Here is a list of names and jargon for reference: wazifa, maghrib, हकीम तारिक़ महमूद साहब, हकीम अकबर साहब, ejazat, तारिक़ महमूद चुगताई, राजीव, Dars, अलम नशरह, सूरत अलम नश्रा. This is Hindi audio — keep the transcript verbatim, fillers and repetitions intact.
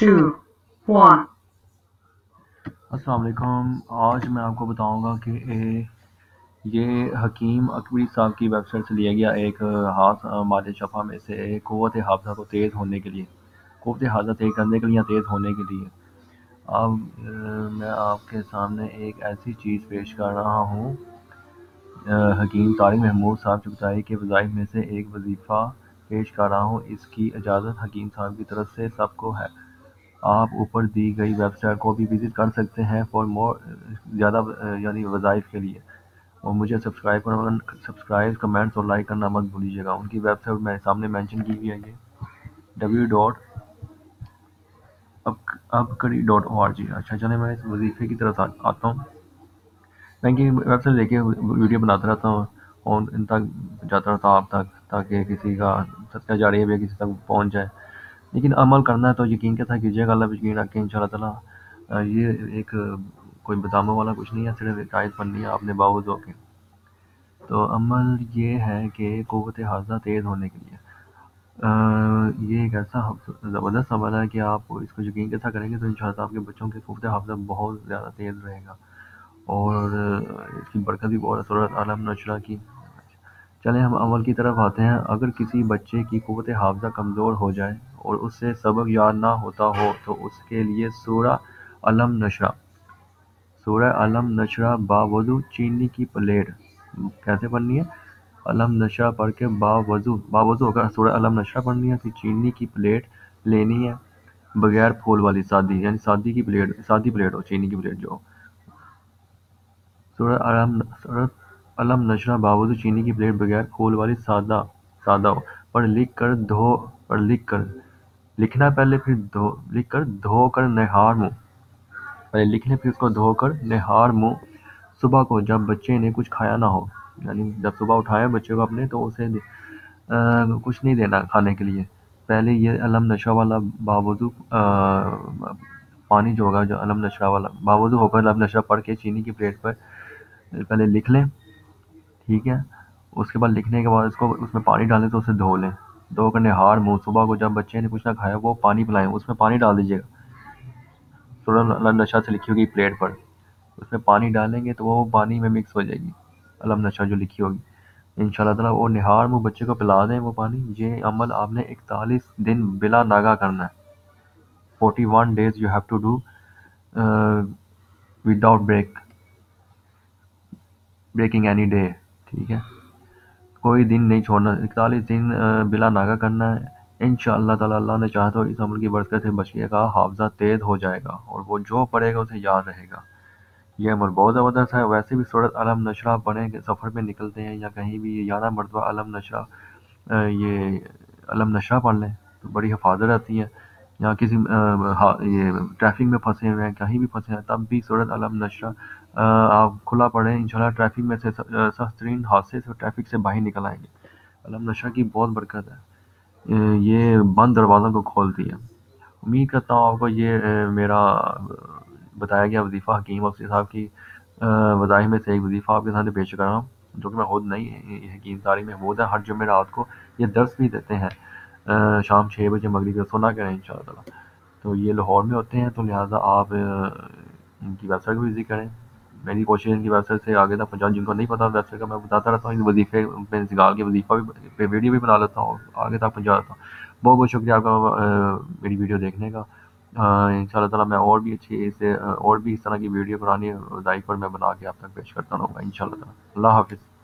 To one. अस्सलाम वालेकुम। आज मैं आपको बताऊंगा कि ए, ये हकीम अकबर साहब की वेबसाइट से लिया गया एक हाथ मारे शफा में से क़ुव्वत हाफ़िज़ा को तेज़ होने के लिए क़ुव्वत हाफ़िज़ा तेज़ करने के लिए या तेज़ होने के लिए अब मैं आपके सामने एक ऐसी चीज़ पेश कर रहा हूँ। हकीम तारिक़ महमूद साहब चुगताई के वज़ाइफ में से एक वजीफ़ा पेश कर रहा हूँ। इसकी इजाज़त हकीम साहब की तरफ से सबको है। आप ऊपर दी गई वेबसाइट को भी विज़िट कर सकते हैं फॉर मोर ज़्यादा यानी वज़ाइफ के लिए। और मुझे सब्सक्राइब करना सब्सक्राइब कमेंट्स और लाइक करना मत भूलिएगा। उनकी वेबसाइट मेरे सामने मेंशन की गई है डब्ल्यू डॉट अबकरी डॉट ओ आर जी। अच्छा चले मैं इस वजीफ़े की तरफ आता हूँ। मैं कि वेबसाइट लेके वीडियो बनाता रहता हूँ और इन तक जाता रहता हूँ आप तक, ताकि किसी का सत्या जा रही है किसी तक पहुँच जाए। लेकिन अमल करना है तो यकीन के साथ कीजिएगा। अल्लाह यकीन रखे इंशाल्लाह ताला। ये एक कोई बतामा वाला कुछ नहीं है, सिर्फ हिदायत बननी है आपने बावज होके। तो अमल ये है कि क़ुव्वत हाफ़िज़ा तेज़ होने के लिए आ, ये एक ऐसा ज़बरदस्त अमल है कि आप इसको यकीन के साथ करेंगे तो इंशाल्लाह आपके बच्चों के क़ुव्वत हाफ़िज़ा बहुत ज़्यादा तेज़ रहेगा और इसकी बरकत भी बहुत। सूरत अलम नश्रा की चलें हम अमल की तरफ आते हैं। अगर किसी बच्चे की क़ुव्वत हाफ़िज़ा कमज़ोर हो जाए और उससे सबक याद ना होता हो तो उसके लिए सूरह अलम नशरह सूरह अलम नशरह बावजू चीनी की प्लेट कैसे पढ़नी है? अलम नशरह पढ़ के बावजू बावजू होकर सूरह अलम नशरह पढ़नी है। फिर चीनी की प्लेट लेनी है बग़ैर फूल वाली सादी, यानी सादी की प्लेट सादी प्लेट हो चीनी की प्लेट जो सूरह अलम सूरह अलम नशरह बावजू चीनी की प्लेट बगैर खोल वाली सादा सादा हो पर लिख कर धो पर लिख कर लिखना पहले फिर धो लिख कर धो कर नहार मुँह पहले लिखने फिर उसको धो कर नहार मुँह सुबह को जब बच्चे ने कुछ खाया ना हो, यानी जब सुबह उठाए बच्चे को अपने तो उसे आ, कुछ नहीं देना खाने के लिए। पहले ये अलम नशरह वाला बावजू पानी जो होगा जो अलम नशरह वाला बावजू होकर अलम नशरह पढ़ के चीनी की प्लेट पर पहले लिख लें, ठीक है? उसके बाद लिखने के बाद उसको उसमें पानी डालें तो उसे धो लें, धो कर नहार मुँह सुबह को जब बच्चे ने कुछ ना खाया वो पानी पिलाएं, उसमें पानी डाल दीजिएगा। सूरह अलम नशरह से लिखी होगी प्लेट पर उसमें पानी डालेंगे तो वो पानी में मिक्स हो जाएगी अलम नशरह जो लिखी होगी इंशाल्लाह ताला। वो नहार मुँह बच्चे को पिला दें वो पानी। ये अमल आपने इकतालीस दिन बिला नागा करना है। Forty one days you have to do without break breaking any day, ठीक है? कोई दिन नहीं छोड़ना, इकतालीस दिन बिला नागा करना है। इंशाअल्लाह ताला अल्लाह ने चाहा तो इस अमल की बरकत से बच्चे का हाफ़िज़ा तेज़ हो जाएगा और वो जो पढ़ेगा उसे याद रहेगा। यह अमल बहुत ज़बरदस्त है। वैसे भी सूरत अलम नशरह पढ़ें के सफ़र में निकलते हैं या कहीं भी ये ग्यारह मरतबा अलम नशरह ये अलम नशरह पढ़ लें तो बड़ी हफाजत रहती है। या किसी ये ट्रैफिक में फंसे हुए हैं कहीं भी फंसे हैं तब भी सूरत अलम नशरह आप खुला पढ़ें इंशाल्लाह ट्रैफिक में से सख्तरीन हादसे से ट्रैफिक से बाहर निकल आएंगे। अलम नशरह की बहुत बरकत है, ये बंद दरवाज़ों को खोलती है। उम्मीद करता हूँ आपको ये मेरा बताया गया वजीफ़ा हकीम अकबर साहब की वज़ाइफ में से एक वजीफ़ा आपके सामने पेश कर रहा हूँ जो कि मैं खुद नहीं हकीम तारिक़ महमूद है। हर जुम्मे रात को ये दर्स भी देते हैं आ, शाम छः बजे मगरिब से सुना करें इंशाल्लाह ताला। तो ये लाहौर में होते हैं तो लिहाजा आप इनकी वेबसाइट को विजिट करें। मेरी कोशिश इनकी वेबसाइट से आगे तक पहुँचाऊँ। जिनको नहीं पता वेबसाइट का मैं बताता रहता हूँ, इस वजीफे पे निकाल के वजीफा भी पे वीडियो भी बना लेता हूँ आगे तक पहुँचा देता हूँ। बहुत बहुत शुक्रिया आपका आ, मेरी वीडियो देखने का। इंशाल्लाह ताला मैं और भी अच्छी इसे और भी इस तरह की वीडियो पुरानी वज़ाइफ पर मैं बना के आप तक पेश करता रहूँगा इंशाल्लाह ताला। अल्लाह हाफ़िज़।